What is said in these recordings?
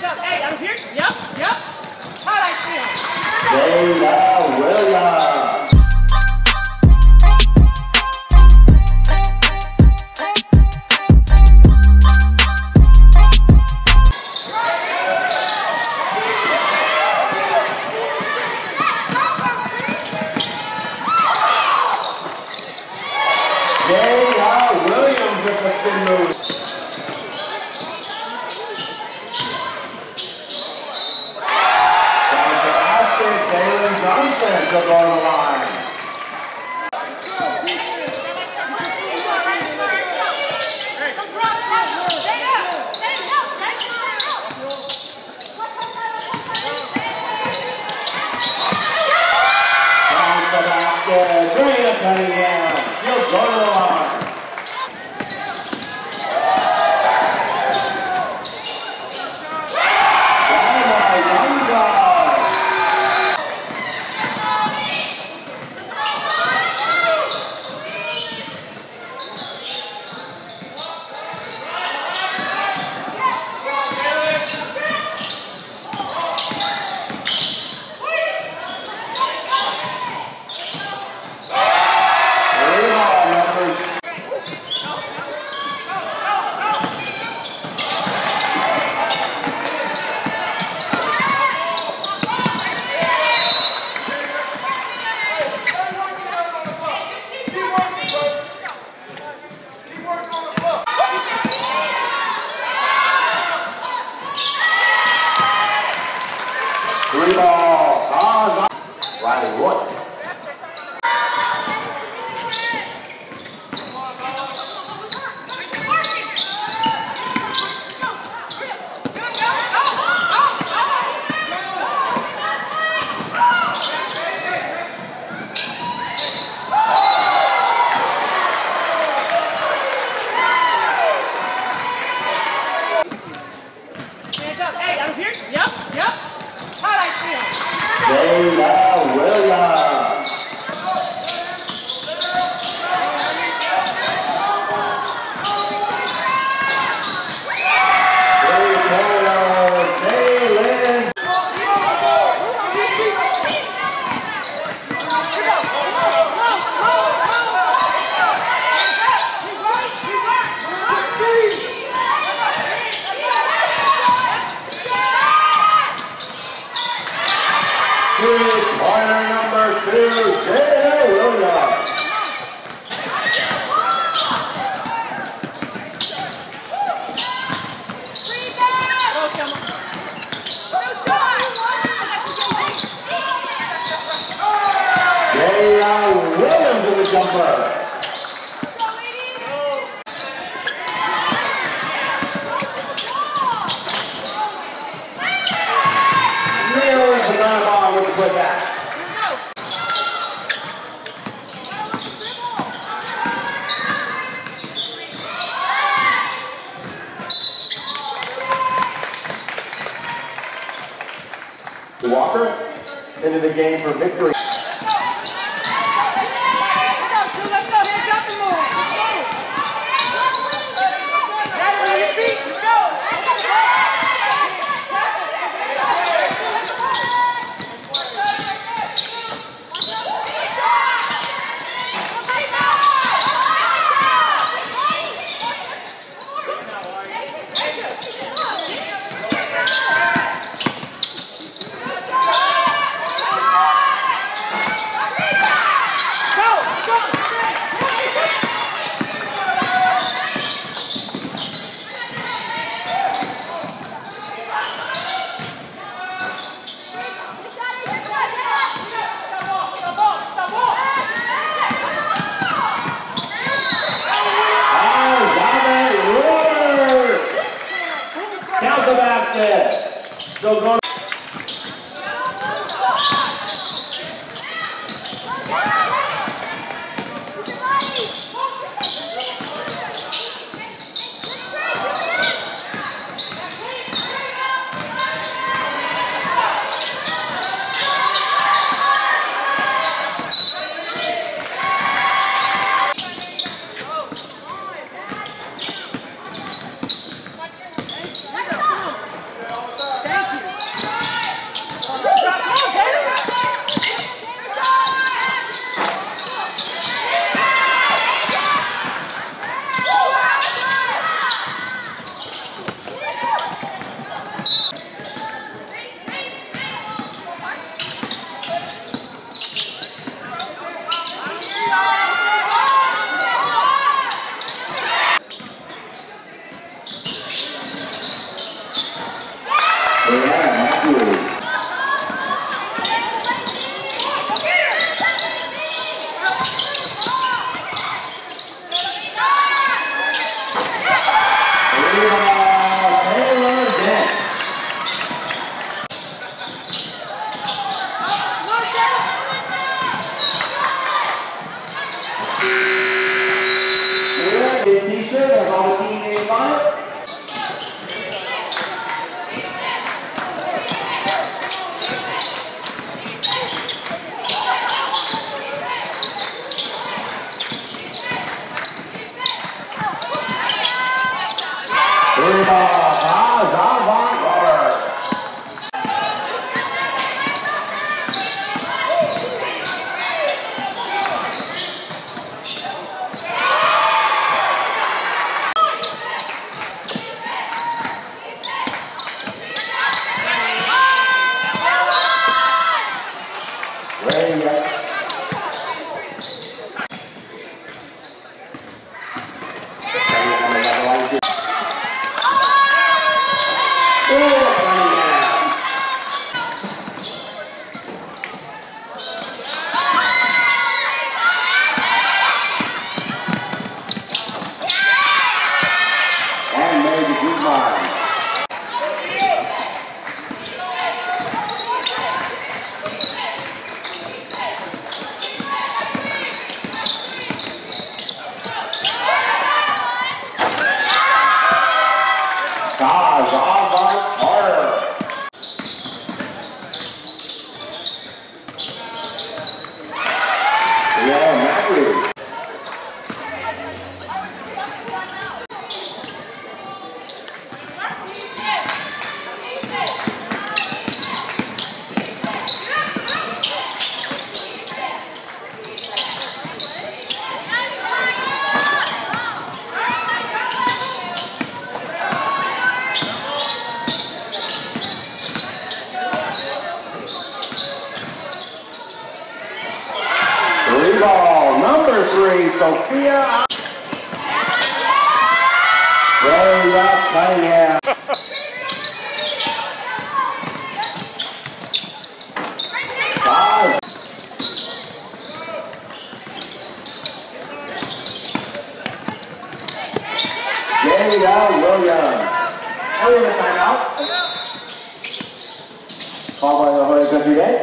jump. Hey, I'm here. Yep, yep. How I feel. Jada Williams. Jada Williams with a spin move. Fantastic Taylor's offense up on the line. Down for the Cunningham. You're going to Jada Williams. Taylor. Corner number 2, Jada Williams. Jada Williams with a jumper. Nearly to the ball with the putback. Walker into the game for victory. Go, go. Sophia. Very well playing here. Jada Williams. We're going to sign out. Call by the Holy Country Day.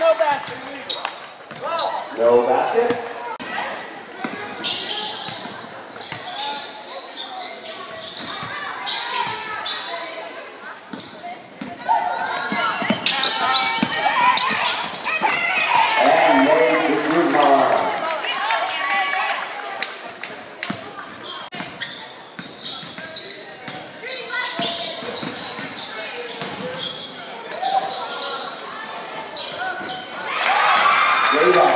No basket. And they move on. Way off.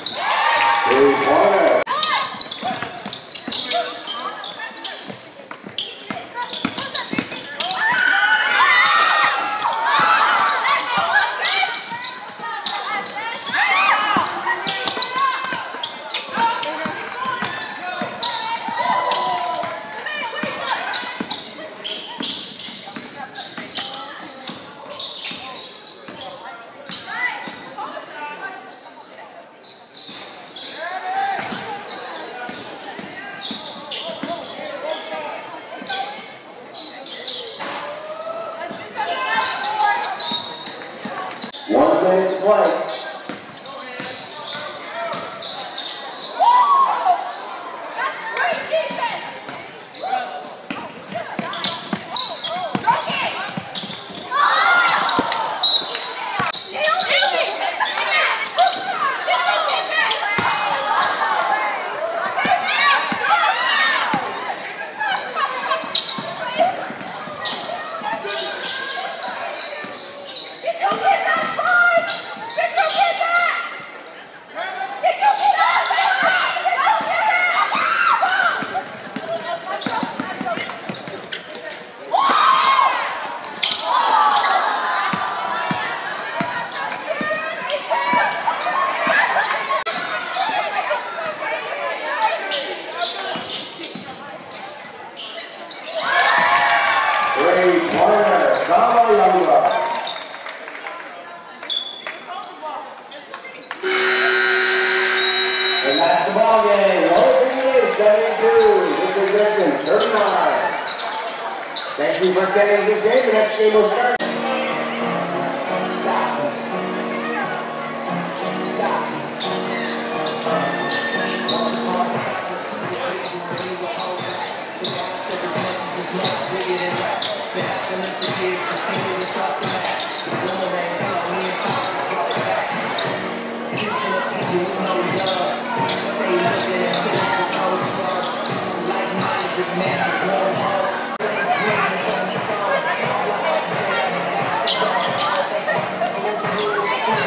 3-pointer. Play. And that's the ball game. Open is 72. This is 39. Thank you for getting this game. The next game will start.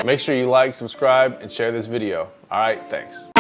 Make sure you like, subscribe, and share this video. All right, thanks.